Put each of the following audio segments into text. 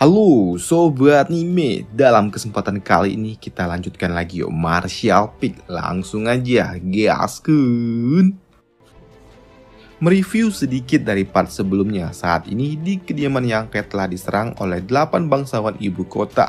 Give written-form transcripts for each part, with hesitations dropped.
Halo Sobat Anime, dalam kesempatan kali ini kita lanjutkan lagi yuk Martial Peak. Langsung aja gaskeun. Mereview sedikit dari part sebelumnya, saat ini di kediaman Yang Kai telah diserang oleh 8 bangsawan ibu kota.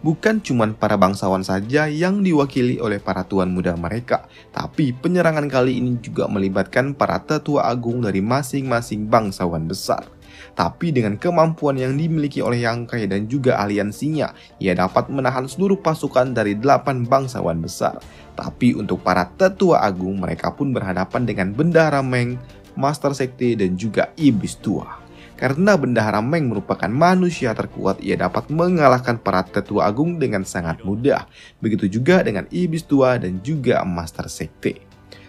Bukan cuman para bangsawan saja yang diwakili oleh para tuan muda mereka, tapi penyerangan kali ini juga melibatkan para tetua agung dari masing-masing bangsawan besar. Tapi dengan kemampuan yang dimiliki oleh Yang Kai dan juga aliansinya, ia dapat menahan seluruh pasukan dari 8 bangsawan besar. Tapi untuk para tetua agung, mereka pun berhadapan dengan Bendahara Meng, Master Sekte, dan juga Iblis Tua. Karena Bendahara Meng merupakan manusia terkuat, ia dapat mengalahkan para tetua agung dengan sangat mudah. Begitu juga dengan Iblis Tua dan juga Master Sekte.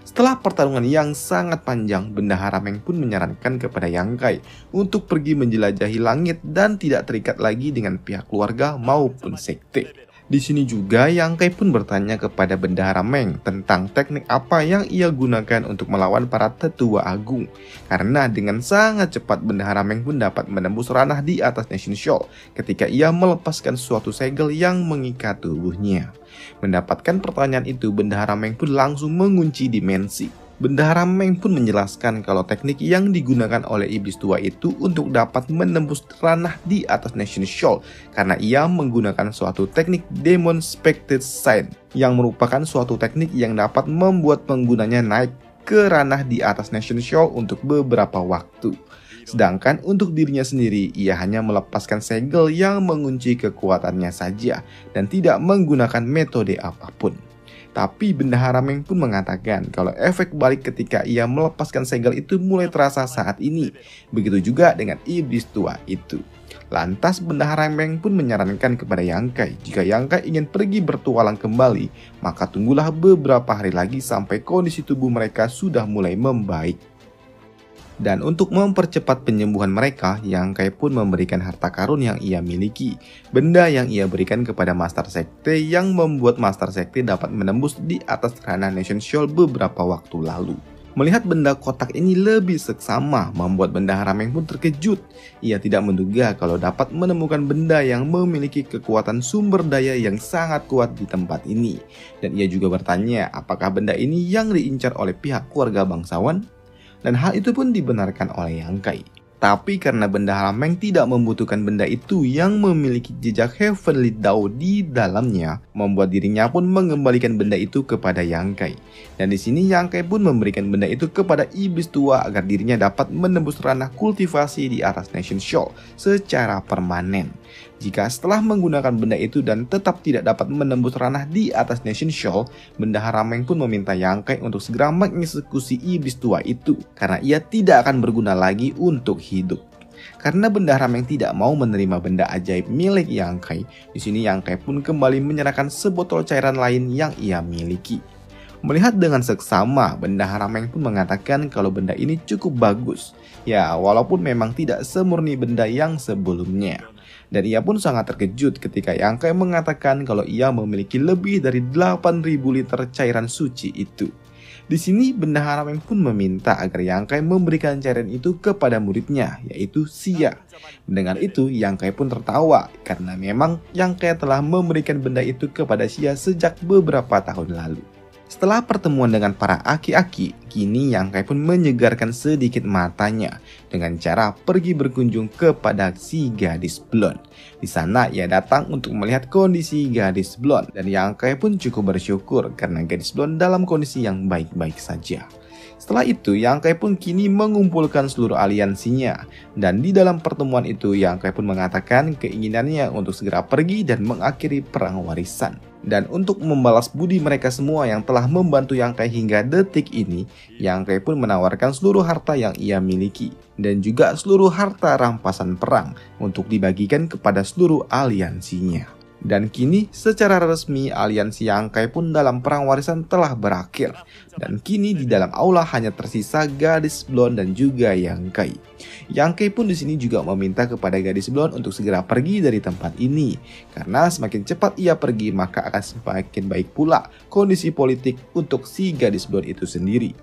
Setelah pertarungan yang sangat panjang, Bendahara Meng pun menyarankan kepada Yang Kai untuk pergi menjelajahi langit dan tidak terikat lagi dengan pihak keluarga maupun sekte. Di sini juga Yang Kai pun bertanya kepada Bendahara Meng tentang teknik apa yang ia gunakan untuk melawan para tetua agung. Karena dengan sangat cepat Bendahara Meng pun dapat menembus ranah di atas Nation Shore ketika ia melepaskan suatu segel yang mengikat tubuhnya. Mendapatkan pertanyaan itu, Bendahara Meng pun langsung mengunci dimensi. Bendahara Meng pun menjelaskan kalau teknik yang digunakan oleh Iblis Tua itu untuk dapat menembus ranah di atas Nation Shore karena ia menggunakan suatu teknik Demon Specter Sign yang merupakan suatu teknik yang dapat membuat penggunanya naik ke ranah di atas Nation Shore untuk beberapa waktu. Sedangkan untuk dirinya sendiri, ia hanya melepaskan segel yang mengunci kekuatannya saja dan tidak menggunakan metode apapun. Tapi Bendahara Meng pun mengatakan kalau efek balik ketika ia melepaskan segel itu mulai terasa saat ini. Begitu juga dengan Iblis Tua itu. Lantas Bendahara Meng pun menyarankan kepada Yang Kai, jika Yang Kai ingin pergi bertualang kembali, maka tunggulah beberapa hari lagi sampai kondisi tubuh mereka sudah mulai membaik. Dan untuk mempercepat penyembuhan mereka, Yang Kai pun memberikan harta karun yang ia miliki. Benda yang ia berikan kepada Master Sekte yang membuat Master Sekte dapat menembus di atas ranah Nation Shore beberapa waktu lalu. Melihat benda kotak ini lebih seksama, membuat Bendahara Meng pun terkejut. Ia tidak menduga kalau dapat menemukan benda yang memiliki kekuatan sumber daya yang sangat kuat di tempat ini. Dan ia juga bertanya apakah benda ini yang diincar oleh pihak keluarga bangsawan? Dan hal itu pun dibenarkan oleh Yang Kai. Tapi karena Bendahara Meng tidak membutuhkan benda itu yang memiliki jejak Heavenly Dao di dalamnya, membuat dirinya pun mengembalikan benda itu kepada Yang Kai. Dan di sini Yang Kai pun memberikan benda itu kepada Iblis Tua agar dirinya dapat menembus ranah kultivasi di atas Nation Shore secara permanen. Jika setelah menggunakan benda itu dan tetap tidak dapat menembus ranah di atas Nation Shore, Bendahara Meng pun meminta Yang Kai untuk segera mengeksekusi Iblis Tua itu karena ia tidak akan berguna lagi untuk hidup. Karena Bendahara Meng tidak mau menerima benda ajaib milik Yang Kai, di sini Yang Kai pun kembali menyerahkan sebotol cairan lain yang ia miliki. Melihat dengan seksama, Bendahara Meng pun mengatakan kalau benda ini cukup bagus. Ya, walaupun memang tidak semurni benda yang sebelumnya. Dan ia pun sangat terkejut ketika Yang Kai mengatakan kalau ia memiliki lebih dari 8.000 liter cairan suci itu. Di sini Bendahara Meng pun meminta agar Yang Kai memberikan cairan itu kepada muridnya, yaitu Sia. Mendengar itu, Yang Kai pun tertawa karena memang Yang Kai telah memberikan benda itu kepada Sia sejak beberapa tahun lalu. Setelah pertemuan dengan para aki-aki, kini Yang Kai pun menyegarkan sedikit matanya dengan cara pergi berkunjung kepada si gadis blonde. Di sana ia datang untuk melihat kondisi gadis blonde dan Yang Kai pun cukup bersyukur karena gadis blonde dalam kondisi yang baik-baik saja. Setelah itu, Yang Kai pun kini mengumpulkan seluruh aliansinya dan di dalam pertemuan itu Yang Kai pun mengatakan keinginannya untuk segera pergi dan mengakhiri perang warisan. Dan untuk membalas budi mereka semua yang telah membantu Yang Kai hingga detik ini, Yang Kai pun menawarkan seluruh harta yang ia miliki dan juga seluruh harta rampasan perang untuk dibagikan kepada seluruh aliansinya. Dan kini secara resmi aliansi Yang Kai pun dalam perang warisan telah berakhir. Dan kini di dalam aula hanya tersisa gadis blonde dan juga Yang Kai. Yang Kai pun di sini juga meminta kepada gadis blonde untuk segera pergi dari tempat ini karena semakin cepat ia pergi maka akan semakin baik pula kondisi politik untuk si gadis blonde itu sendiri.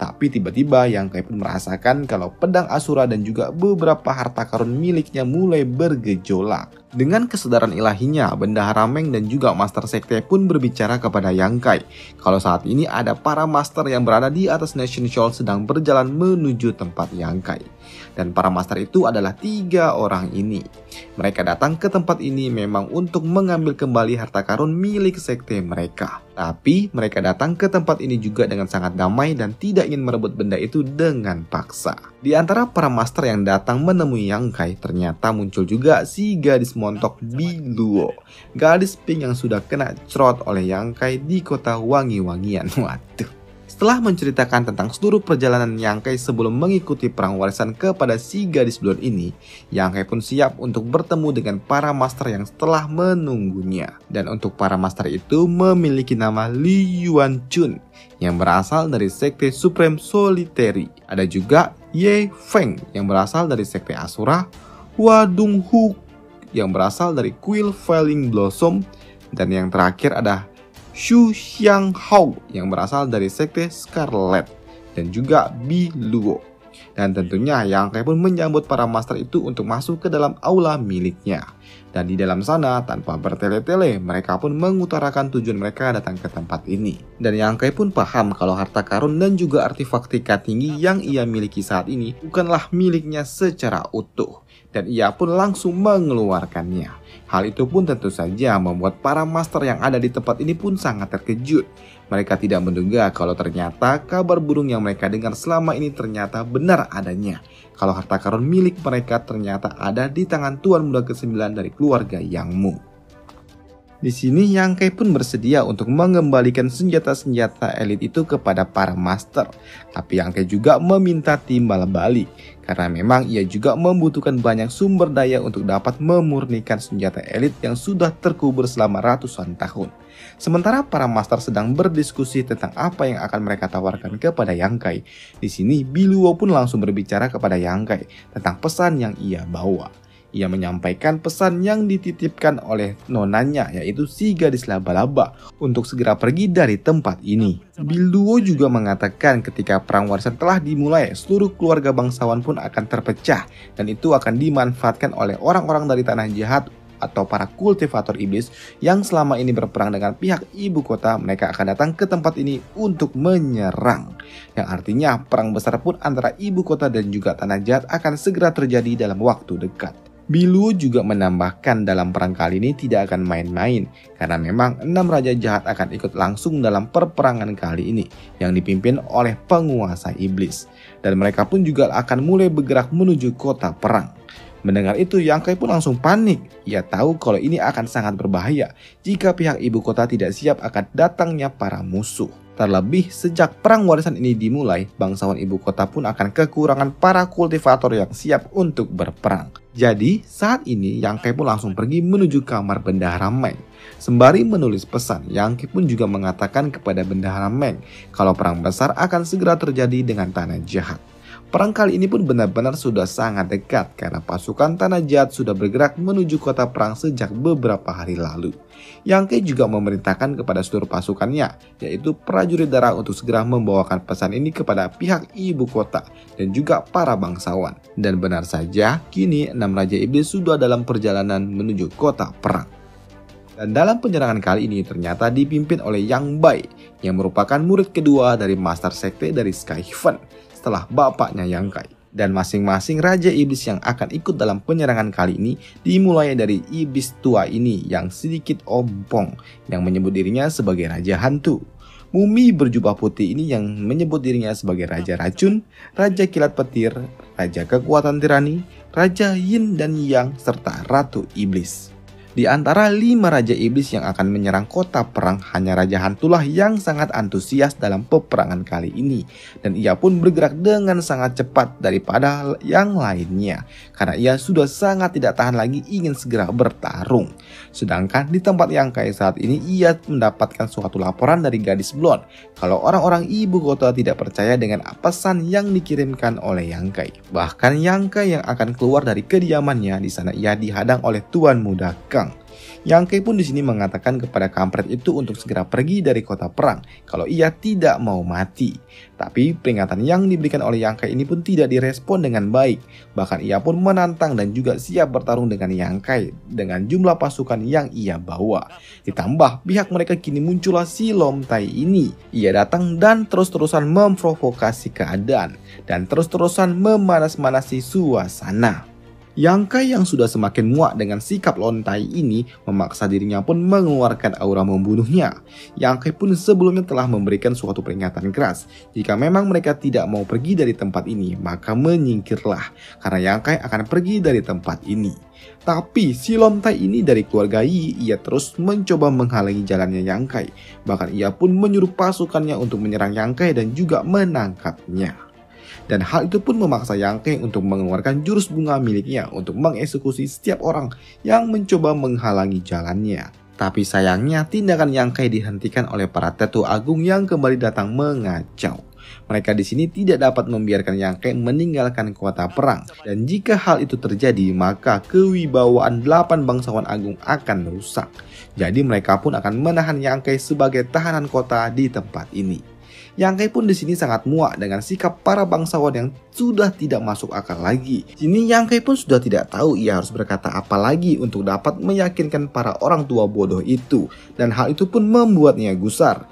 Tapi tiba-tiba Yang Kai pun merasakan kalau pedang Asura dan juga beberapa harta karun miliknya mulai bergejolak. Dengan kesadaran ilahinya, Bendahara Meng dan juga Master Sekte pun berbicara kepada Yang Kai kalau saat ini ada para Master yang berada di atas Nation Shore sedang berjalan menuju tempat Yang Kai. Dan para Master itu adalah 3 orang ini. Mereka datang ke tempat ini memang untuk mengambil kembali harta karun milik Sekte mereka. Tapi mereka datang ke tempat ini juga dengan sangat damai dan tidak ingin merebut benda itu dengan paksa. Di antara para Master yang datang menemui Yang Kai, ternyata muncul juga si gadis montok Bi Luo, gadis pink yang sudah kena cerot oleh Yang Kai di kota wangi-wangian. Waduh. Setelah menceritakan tentang seluruh perjalanan Yang Kai sebelum mengikuti perang warisan kepada si gadis blonde ini, Yang Kai pun siap untuk bertemu dengan para master yang setelah menunggunya. Dan untuk para master itu memiliki nama Li Yuan Chun yang berasal dari sekte Supreme Solitary. Ada juga Ye Feng yang berasal dari sekte Asura, Wadung Hu yang berasal dari Quill Falling Blossom, dan yang terakhir ada Xu Xianghao yang berasal dari sekte Scarlet dan juga Bi Luo. Dan tentunya Yang Kai pun menyambut para master itu untuk masuk ke dalam aula miliknya. Dan di dalam sana tanpa bertele-tele mereka pun mengutarakan tujuan mereka datang ke tempat ini. Dan Yang Kai pun paham kalau harta karun dan juga artefak tingkat tinggi yang ia miliki saat ini bukanlah miliknya secara utuh. Dan ia pun langsung mengeluarkannya. Hal itu pun tentu saja membuat para master yang ada di tempat ini pun sangat terkejut. Mereka tidak menduga kalau ternyata kabar burung yang mereka dengar selama ini ternyata benar adanya. Kalau harta karun milik mereka ternyata ada di tangan Tuan Muda ke-9 dari keluarga Yangmu. Di sini Yang Kai pun bersedia untuk mengembalikan senjata-senjata elit itu kepada para master. Tapi Yang Kai juga meminta timbal balik karena memang ia juga membutuhkan banyak sumber daya untuk dapat memurnikan senjata elit yang sudah terkubur selama ratusan tahun. Sementara para master sedang berdiskusi tentang apa yang akan mereka tawarkan kepada Yang Kai. Di sini Bi Luo pun langsung berbicara kepada Yang Kai tentang pesan yang ia bawa. Ia menyampaikan pesan yang dititipkan oleh nonanya yaitu si gadis laba-laba untuk segera pergi dari tempat ini. Bi Luo juga mengatakan ketika perang warisan telah dimulai, seluruh keluarga bangsawan pun akan terpecah dan itu akan dimanfaatkan oleh orang-orang dari tanah jahat atau para kultivator iblis yang selama ini berperang dengan pihak ibu kota. Mereka akan datang ke tempat ini untuk menyerang, yang artinya perang besar pun antara ibu kota dan juga tanah jahat akan segera terjadi dalam waktu dekat. Bi Luo juga menambahkan dalam perang kali ini tidak akan main-main karena memang 6 raja jahat akan ikut langsung dalam perperangan kali ini yang dipimpin oleh penguasa iblis. Dan mereka pun juga akan mulai bergerak menuju kota perang. Mendengar itu Yang Kai pun langsung panik. Ia tahu kalau ini akan sangat berbahaya jika pihak ibu kota tidak siap akan datangnya para musuh. Terlebih sejak perang warisan ini dimulai, bangsawan ibu kota pun akan kekurangan para kultivator yang siap untuk berperang. Jadi saat ini Yang Kai pun langsung pergi menuju kamar Bendahara Meng. Sembari menulis pesan, Yang Kai pun juga mengatakan kepada Bendahara Meng kalau perang besar akan segera terjadi dengan tanah jahat. Perang kali ini pun benar-benar sudah sangat dekat karena pasukan tanah jahat sudah bergerak menuju kota perang sejak beberapa hari lalu. Yang Kai juga memerintahkan kepada seluruh pasukannya, yaitu prajurit darah untuk segera membawakan pesan ini kepada pihak ibu kota dan juga para bangsawan. Dan benar saja, kini 6 raja iblis sudah dalam perjalanan menuju kota perang. Dan dalam penyerangan kali ini ternyata dipimpin oleh Yang Bai yang merupakan murid kedua dari Master Sekte dari Sky Fund setelah bapaknya Yang Kai. Dan masing-masing raja iblis yang akan ikut dalam penyerangan kali ini dimulai dari iblis tua ini yang sedikit ompong yang menyebut dirinya sebagai raja hantu. Mumi berjubah putih ini yang menyebut dirinya sebagai raja racun, raja kilat petir, raja kekuatan tirani, raja yin dan yang, serta ratu iblis. Di antara 5 raja iblis yang akan menyerang kota perang, hanya raja hantulah yang sangat antusias dalam peperangan kali ini. Dan ia pun bergerak dengan sangat cepat daripada yang lainnya, karena ia sudah sangat tidak tahan lagi ingin segera bertarung. Sedangkan di tempat Yang Kai saat ini, ia mendapatkan suatu laporan dari gadis blonde kalau orang-orang ibu kota tidak percaya dengan pesan yang dikirimkan oleh Yang Kai. Bahkan Yang Kai yang akan keluar dari kediamannya, di sana ia dihadang oleh Tuan Muda Kang Yang Kai pun di sini mengatakan kepada kampret itu untuk segera pergi dari kota perang kalau ia tidak mau mati. Tapi peringatan yang diberikan oleh Yang Kai ini pun tidak direspon dengan baik. Bahkan ia pun menantang dan juga siap bertarung dengan Yang Kai dengan jumlah pasukan yang ia bawa. Ditambah pihak mereka kini muncullah si Lontai ini. Ia datang dan terus-terusan memprovokasi keadaan dan terus-terusan memanas-manasi suasana. Yang Kai yang sudah semakin muak dengan sikap Lontai ini memaksa dirinya pun mengeluarkan aura membunuhnya. Yang Kai pun sebelumnya telah memberikan suatu peringatan keras. Jika memang mereka tidak mau pergi dari tempat ini, maka menyingkirlah. Karena Yang Kai akan pergi dari tempat ini. Tapi si Lontai ini dari keluarga Yi, ia terus mencoba menghalangi jalannya Yang Kai. Bahkan ia pun menyuruh pasukannya untuk menyerang Yang Kai dan juga menangkapnya. Dan hal itu pun memaksa Yang Kai untuk mengeluarkan jurus bunga miliknya untuk mengeksekusi setiap orang yang mencoba menghalangi jalannya. Tapi sayangnya tindakan Yang Kai dihentikan oleh para tetu agung yang kembali datang mengacau. Mereka di sini tidak dapat membiarkan Yang Kai meninggalkan kota perang. Dan jika hal itu terjadi, maka kewibawaan 8 bangsawan agung akan rusak. Jadi mereka pun akan menahan Yang Kai sebagai tahanan kota di tempat ini. Yang Kai pun di sini sangat muak dengan sikap para bangsawan yang sudah tidak masuk akal lagi. Sini Yang Kai pun sudah tidak tahu ia harus berkata apa lagi untuk dapat meyakinkan para orang tua bodoh itu. Dan hal itu pun membuatnya gusar.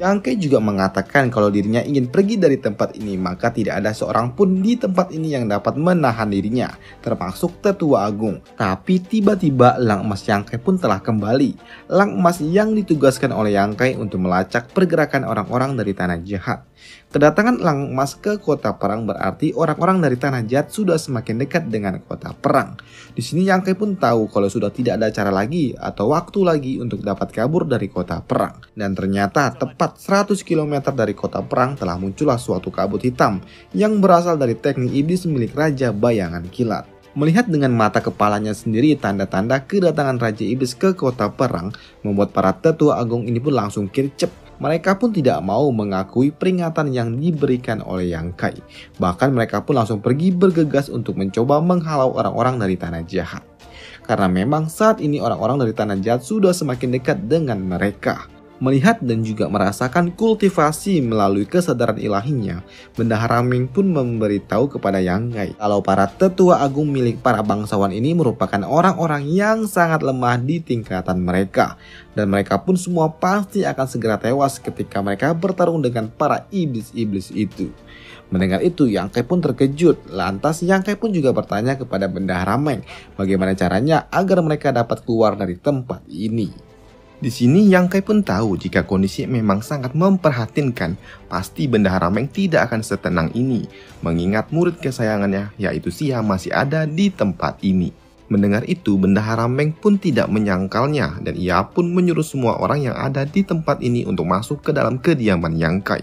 Yang Kai juga mengatakan kalau dirinya ingin pergi dari tempat ini, maka tidak ada seorang pun di tempat ini yang dapat menahan dirinya, termasuk tetua agung. Tapi tiba-tiba Lang Mas Yang Kai pun telah kembali. Lang Mas yang ditugaskan oleh Yang Kai untuk melacak pergerakan orang-orang dari tanah jahat. Kedatangan Lang Mas ke kota perang berarti orang-orang dari tanah jahat sudah semakin dekat dengan kota perang. Di sini Yang Kai pun tahu kalau sudah tidak ada cara lagi atau waktu lagi untuk dapat kabur dari kota perang. Dan ternyata tepat 100 km dari kota perang telah muncullah suatu kabut hitam yang berasal dari teknik iblis milik Raja Bayangan Kilat. Melihat dengan mata kepalanya sendiri tanda-tanda kedatangan Raja Iblis ke kota perang membuat para tetua agung ini pun langsung kircep. Mereka pun tidak mau mengakui peringatan yang diberikan oleh Yang Kai. Bahkan mereka pun langsung pergi bergegas untuk mencoba menghalau orang-orang dari tanah jahat. Karena memang saat ini orang-orang dari tanah jahat sudah semakin dekat dengan mereka. Melihat dan juga merasakan kultivasi melalui kesadaran ilahinya, Bendahara Meng pun memberitahu kepada Yang Kai kalau para tetua agung milik para bangsawan ini merupakan orang-orang yang sangat lemah di tingkatan mereka. Dan mereka pun semua pasti akan segera tewas ketika mereka bertarung dengan para iblis-iblis itu. Mendengar itu, Yang Kai pun terkejut. Lantas Yang Kai pun juga bertanya kepada Bendahara Meng bagaimana caranya agar mereka dapat keluar dari tempat ini. Di sini Yang Kai pun tahu jika kondisi memang sangat memprihatinkan, pasti Bendahara Meng tidak akan setenang ini, mengingat murid kesayangannya yaitu Sia masih ada di tempat ini. Mendengar itu, Bendahara Meng pun tidak menyangkalnya dan ia pun menyuruh semua orang yang ada di tempat ini untuk masuk ke dalam kediaman Yang Kai.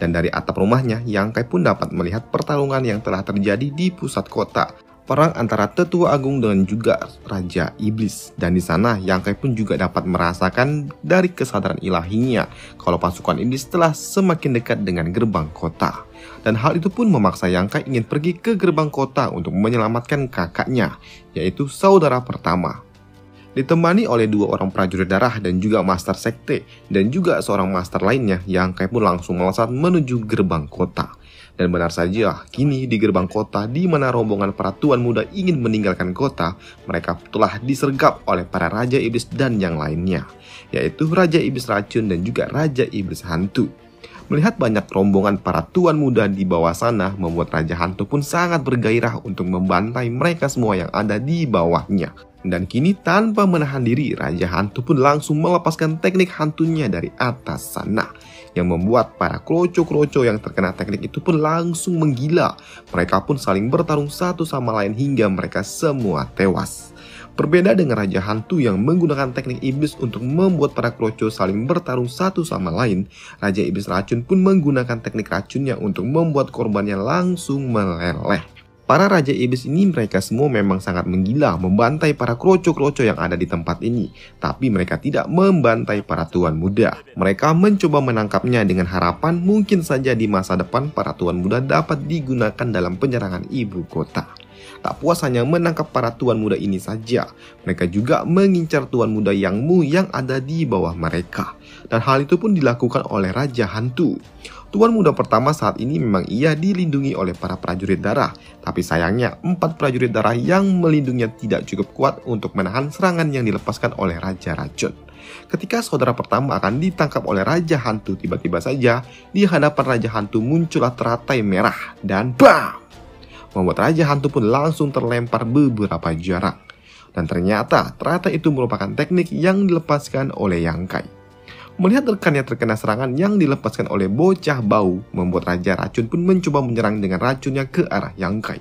Dan dari atap rumahnya, Yang Kai pun dapat melihat pertarungan yang telah terjadi di pusat kota. Perang antara tetua agung dengan juga Raja Iblis. Dan di sana Yang Kai pun juga dapat merasakan dari kesadaran ilahinya kalau pasukan iblis telah semakin dekat dengan gerbang kota. Dan hal itu pun memaksa Yang Kai ingin pergi ke gerbang kota untuk menyelamatkan kakaknya, yaitu saudara pertama. Ditemani oleh 2 orang prajurit darah dan juga master sekte dan juga seorang master lainnya, Yang Kai pun langsung melesat menuju gerbang kota. Dan benar saja, kini di gerbang kota di mana rombongan para tuan muda ingin meninggalkan kota, mereka telah disergap oleh para Raja Iblis dan yang lainnya, yaitu Raja Iblis Racun dan juga Raja Iblis Hantu. Melihat banyak rombongan para tuan muda di bawah sana, membuat Raja Hantu pun sangat bergairah untuk membantai mereka semua yang ada di bawahnya. Dan kini tanpa menahan diri, Raja Hantu pun langsung melepaskan teknik hantunya dari atas sana. Yang membuat para kroco-kroco yang terkena teknik itu pun langsung menggila. Mereka pun saling bertarung satu sama lain hingga mereka semua tewas. Berbeda dengan Raja Hantu yang menggunakan teknik iblis untuk membuat para kroco saling bertarung satu sama lain, Raja Iblis Racun pun menggunakan teknik racunnya untuk membuat korbannya langsung meleleh. Para Raja Iblis ini mereka semua memang sangat menggila membantai para kroco-kroco yang ada di tempat ini. Tapi mereka tidak membantai para tuan muda. Mereka mencoba menangkapnya dengan harapan mungkin saja di masa depan para tuan muda dapat digunakan dalam penyerangan ibu kota. Tak puas hanya menangkap para tuan muda ini saja, mereka juga mengincar tuan muda Yangmu yang ada di bawah mereka. Dan hal itu pun dilakukan oleh Raja Hantu. Tuan muda pertama saat ini memang ia dilindungi oleh para prajurit darah, tapi sayangnya 4 prajurit darah yang melindunginya tidak cukup kuat untuk menahan serangan yang dilepaskan oleh Raja Racun. Ketika saudara pertama akan ditangkap oleh Raja Hantu, tiba-tiba saja di hadapan Raja Hantu muncullah teratai merah dan BAM! Membuat Raja Hantu pun langsung terlempar beberapa jarak. Dan ternyata teratai itu merupakan teknik yang dilepaskan oleh Yang Kai. Melihat rekannya terkena serangan yang dilepaskan oleh bocah bau, membuat Raja Racun pun mencoba menyerang dengan racunnya ke arah Yang Kai.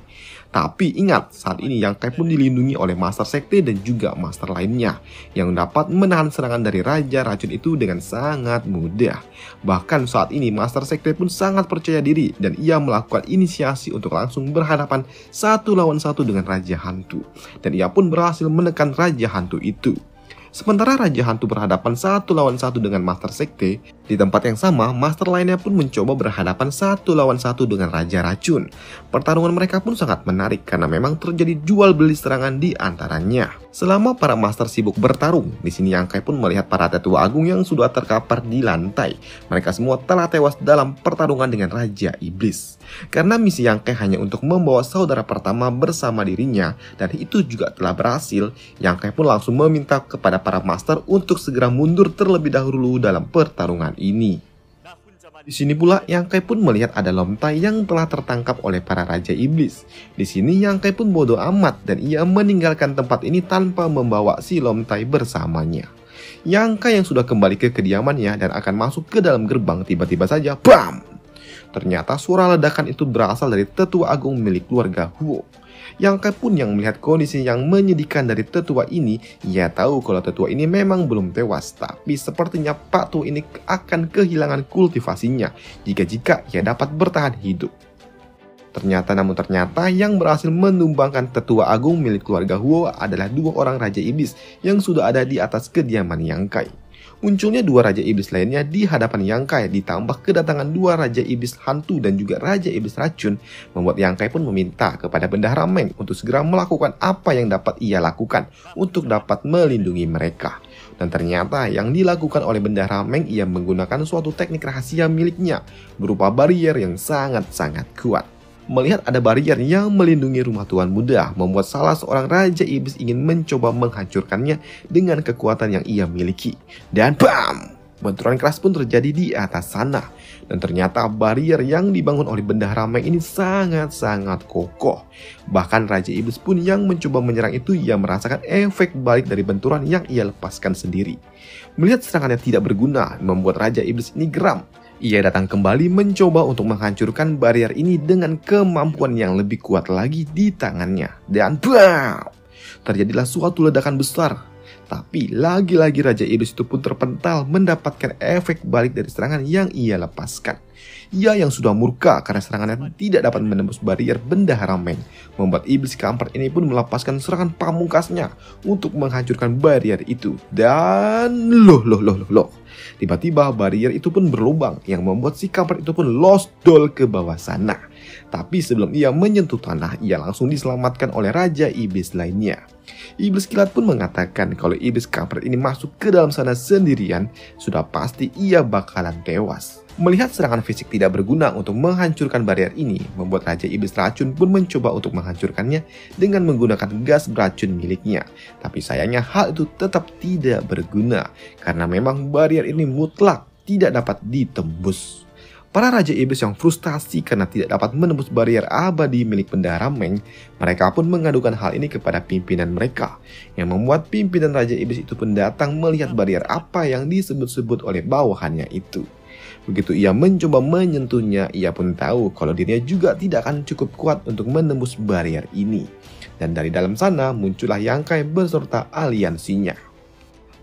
Tapi ingat, saat ini Yang Kai pun dilindungi oleh Master Sekte dan juga Master lainnya, yang dapat menahan serangan dari Raja Racun itu dengan sangat mudah. Bahkan saat ini Master Sekte pun sangat percaya diri dan ia melakukan inisiasi untuk langsung berhadapan 1 lawan 1 dengan Raja Hantu. Dan ia pun berhasil menekan Raja Hantu itu. Sementara Raja Hantu berhadapan 1 lawan 1 dengan Master Sekte, di tempat yang sama, Master lainnya pun mencoba berhadapan 1 lawan 1 dengan Raja Racun. Pertarungan mereka pun sangat menarik karena memang terjadi jual beli serangan di antaranya. Selama para Master sibuk bertarung, di sini Yang Kai pun melihat para tetua agung yang sudah terkapar di lantai. Mereka semua telah tewas dalam pertarungan dengan Raja Iblis. Karena misi Yang Kai hanya untuk membawa saudara pertama bersama dirinya, dan itu juga telah berhasil, Yang Kai pun langsung meminta kepada para master untuk segera mundur terlebih dahulu dalam pertarungan ini. Di sini pula Yang Kai pun melihat ada Lontai yang telah tertangkap oleh para raja iblis. Di sini Yang Kai pun bodoh amat dan ia meninggalkan tempat ini tanpa membawa si Lontai bersamanya. Yang Kai yang sudah kembali ke kediamannya dan akan masuk ke dalam gerbang, tiba-tiba saja BAM! Ternyata suara ledakan itu berasal dari tetua agung milik keluarga Huo. Yang Kai pun yang melihat kondisi yang menyedihkan dari tetua ini, ia tahu kalau tetua ini memang belum tewas, tapi sepertinya Pak Tua ini akan kehilangan kultivasinya jika ia dapat bertahan hidup. Namun ternyata yang berhasil menumbangkan tetua agung milik keluarga Huo adalah 2 orang raja iblis yang sudah ada di atas kediaman Yang Kai. Munculnya 2 raja iblis lainnya di hadapan Yang Kai, ditambah kedatangan 2 raja iblis hantu dan juga raja iblis racun, membuat Yang Kai pun meminta kepada Bendahara Meng untuk segera melakukan apa yang dapat ia lakukan untuk dapat melindungi mereka. Dan ternyata yang dilakukan oleh Bendahara Meng, ia menggunakan suatu teknik rahasia miliknya berupa barrier yang sangat-sangat kuat. Melihat ada barrier yang melindungi rumah tuan muda, membuat salah seorang raja iblis ingin mencoba menghancurkannya dengan kekuatan yang ia miliki. Dan BAM! Benturan keras pun terjadi di atas sana. Dan ternyata barrier yang dibangun oleh Bendahara Meng ini sangat-sangat kokoh. Bahkan raja iblis pun yang mencoba menyerang itu, ia merasakan efek balik dari benturan yang ia lepaskan sendiri. Melihat serangannya tidak berguna, membuat raja iblis ini geram. Ia datang kembali mencoba untuk menghancurkan barrier ini dengan kemampuan yang lebih kuat lagi di tangannya. Dan BAM! Terjadilah suatu ledakan besar. Tapi lagi-lagi raja iblis itu pun terpental mendapatkan efek balik dari serangan yang ia lepaskan. Ia yang sudah murka karena serangannya tidak dapat menembus barrier Bendahara Meng, membuat iblis keempat ini pun melepaskan serangan pamungkasnya untuk menghancurkan barrier itu. Dan tiba-tiba barrier itu pun berlubang yang membuat si kampret itu pun losdol ke bawah sana. Tapi sebelum ia menyentuh tanah, ia langsung diselamatkan oleh raja iblis lainnya. Iblis kilat pun mengatakan kalau iblis kampret ini masuk ke dalam sana sendirian, sudah pasti ia bakalan tewas. Melihat serangan fisik tidak berguna untuk menghancurkan barrier ini, membuat raja iblis racun pun mencoba untuk menghancurkannya dengan menggunakan gas beracun miliknya. Tapi sayangnya hal itu tetap tidak berguna karena memang barrier ini mutlak tidak dapat ditembus. Para raja iblis yang frustasi karena tidak dapat menembus barrier abadi milik Bendahara Meng, mereka pun mengadukan hal ini kepada pimpinan mereka, yang membuat pimpinan raja iblis itu pun datang melihat barrier apa yang disebut-sebut oleh bawahannya itu. Begitu ia mencoba menyentuhnya, ia pun tahu kalau dirinya juga tidak akan cukup kuat untuk menembus barrier ini. Dan dari dalam sana muncullah Yang Kai beserta aliansinya.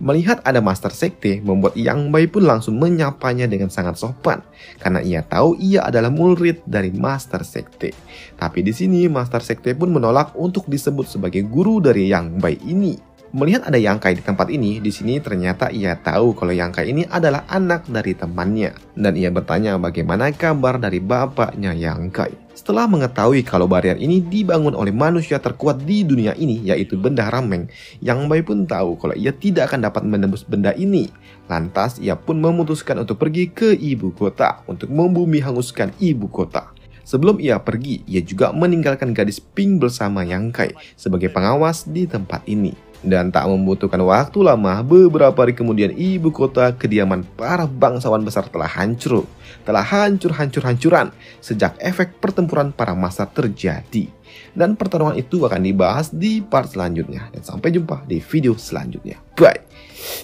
Melihat ada Master Sekte, membuat Yang Bai pun langsung menyapanya dengan sangat sopan karena ia tahu ia adalah murid dari Master Sekte. Tapi di sini Master Sekte pun menolak untuk disebut sebagai guru dari Yang Bai ini. Melihat ada Yang Kai di tempat ini, di sini ternyata ia tahu kalau Yang Kai ini adalah anak dari temannya. Dan ia bertanya bagaimana kabar dari bapaknya Yang Kai. Setelah mengetahui kalau barrier ini dibangun oleh manusia terkuat di dunia ini, yaitu Bendahara Meng, Yang Bai pun tahu kalau ia tidak akan dapat menembus benda ini. Lantas ia pun memutuskan untuk pergi ke ibu kota, untuk membumi hanguskan ibu kota. Sebelum ia pergi, ia juga meninggalkan gadis Pink bersama Yang Kai sebagai pengawas di tempat ini. Dan tak membutuhkan waktu lama, beberapa hari kemudian ibu kota kediaman para bangsawan besar telah hancur. Telah hancur-hancuran sejak efek pertempuran para massa terjadi. Dan pertarungan itu akan dibahas di part selanjutnya. Dan sampai jumpa di video selanjutnya. Bye!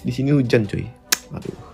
Di sini hujan cuy. Aduh.